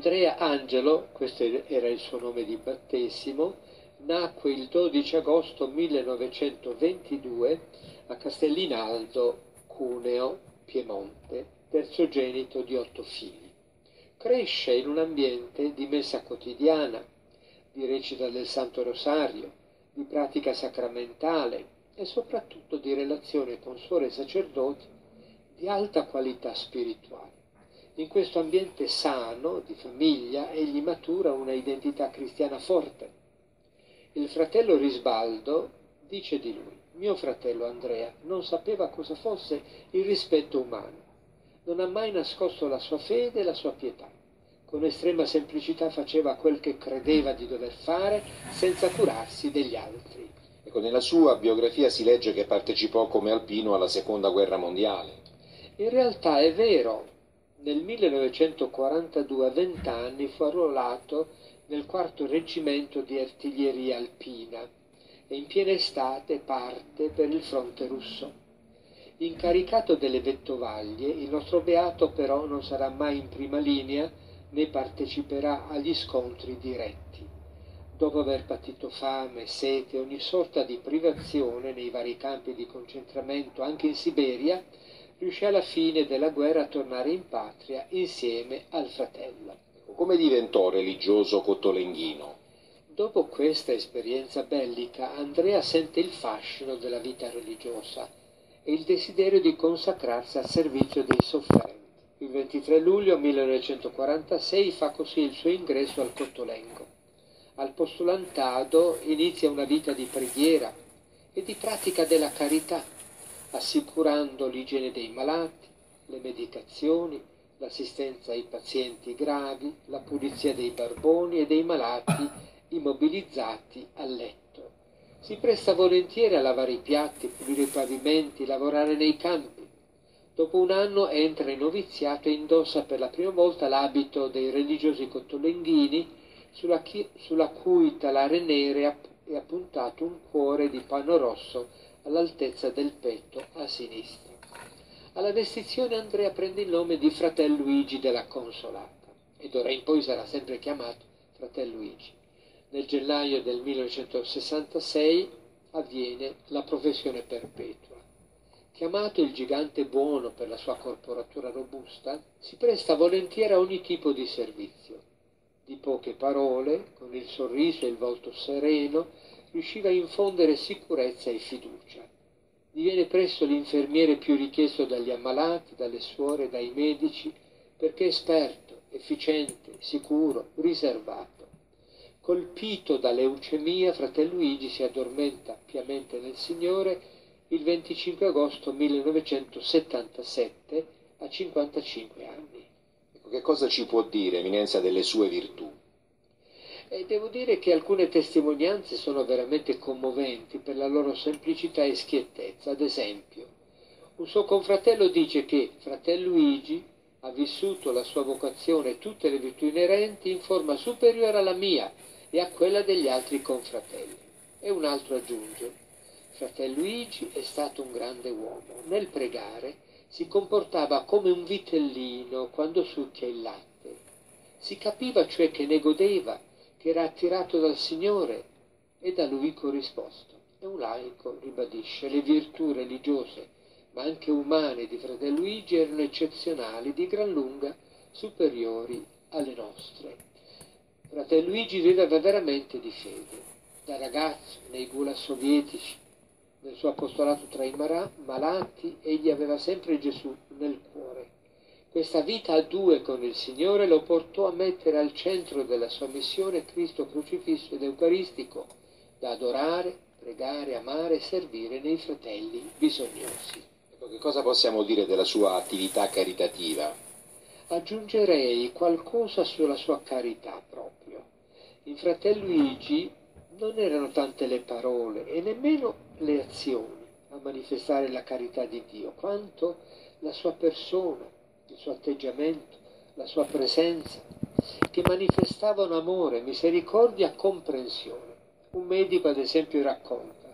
Andrea Angelo, questo era il suo nome di battesimo, nacque il 12 agosto 1922 a Castellinaldo, Cuneo, Piemonte, terzogenito di 8 figli. Cresce in un ambiente di messa quotidiana, di recita del Santo Rosario, di pratica sacramentale e soprattutto di relazione con suore e sacerdoti di alta qualità spirituale. In questo ambiente sano, di famiglia, egli matura una identità cristiana forte. Il fratello Risbaldo dice di lui: mio fratello Andrea non sapeva cosa fosse il rispetto umano, non ha mai nascosto la sua fede e la sua pietà. Con estrema semplicità faceva quel che credeva di dover fare senza curarsi degli altri. Ecco, nella sua biografia si legge che partecipò come alpino alla Seconda Guerra Mondiale. In realtà è vero. Nel 1942, a 20 anni, fu arruolato nel 4° reggimento di artiglieria alpina e in piena estate parte per il fronte russo. Incaricato delle vettovaglie, il nostro Beato però non sarà mai in prima linea né parteciperà agli scontri diretti. Dopo aver patito fame, sete, ogni sorta di privazione nei vari campi di concentramento, anche in Siberia, riuscì alla fine della guerra a tornare in patria insieme al fratello. Come diventò religioso cottolenghino? Dopo questa esperienza bellica, Andrea sente il fascino della vita religiosa e il desiderio di consacrarsi al servizio dei sofferenti. Il 23 luglio 1946 fa così il suo ingresso al Cottolengo. Al postulantado inizia una vita di preghiera e di pratica della carità, assicurando l'igiene dei malati, le medicazioni, l'assistenza ai pazienti gravi, la pulizia dei barboni e dei malati immobilizzati a letto. Si presta volentieri a lavare i piatti, pulire i pavimenti, lavorare nei campi. Dopo un anno entra in noviziato e indossa per la prima volta l'abito dei religiosi cottolenghini, sulla cui talare nera è appuntato un cuore di panno rosso all'altezza del petto a sinistra. Alla vestizione Andrea prende il nome di fratel Luigi della Consolata, ed ora in poi sarà sempre chiamato fratel Luigi. Nel gennaio del 1966 avviene la professione perpetua. Chiamato il gigante buono per la sua corporatura robusta, si presta volentieri a ogni tipo di servizio. Di poche parole, con il sorriso e il volto sereno, riusciva a infondere sicurezza e fiducia. Diviene presto l'infermiere più richiesto dagli ammalati, dalle suore, dai medici, perché esperto, efficiente, sicuro, riservato. Colpito da leucemia, fratel Luigi si addormenta piamente nel Signore il 25 agosto 1977 a 55 anni. Ecco, che cosa ci può dire, Eminenza, delle sue virtù? E devo dire che alcune testimonianze sono veramente commoventi per la loro semplicità e schiettezza. Ad esempio, un suo confratello dice che fratel Luigi ha vissuto la sua vocazione e tutte le virtù inerenti in forma superiore alla mia e a quella degli altri confratelli. E un altro aggiunge: fratel Luigi è stato un grande uomo. Nel pregare si comportava come un vitellino quando succhia il latte. Si capiva cioè che ne godeva, che era attirato dal Signore e da Lui corrisposto. E un laico ribadisce: le virtù religiose, ma anche umane, di fratel Luigi erano eccezionali, di gran lunga superiori alle nostre. Fratel Luigi viveva veramente di fede. Da ragazzo, nei gulag sovietici, nel suo apostolato tra i malati, egli aveva sempre Gesù nel cuore. Questa vita a due con il Signore lo portò a mettere al centro della sua missione Cristo crocifisso ed eucaristico, da adorare, pregare, amare e servire nei fratelli bisognosi. Ecco, che cosa possiamo dire della sua attività caritativa? Aggiungerei qualcosa sulla sua carità proprio. In fratel Luigi non erano tante le parole e nemmeno le azioni a manifestare la carità di Dio, quanto la sua persona, il suo atteggiamento, la sua presenza, che manifestavano amore, misericordia, comprensione. Un medico, ad esempio, racconta: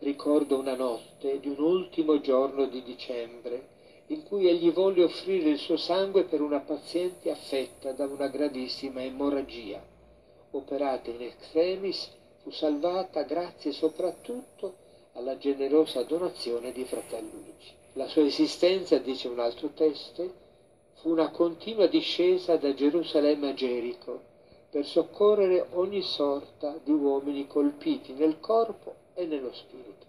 ricordo una notte di un ultimo giorno di dicembre in cui egli volle offrire il suo sangue per una paziente affetta da una gravissima emorragia. Operata in extremis, fu salvata grazie soprattutto alla generosa donazione di fratello Luigi. La sua esistenza, dice un altro testo, fu una continua discesa da Gerusalemme a Gerico per soccorrere ogni sorta di uomini colpiti nel corpo e nello spirito.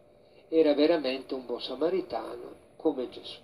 Era veramente un buon samaritano come Gesù.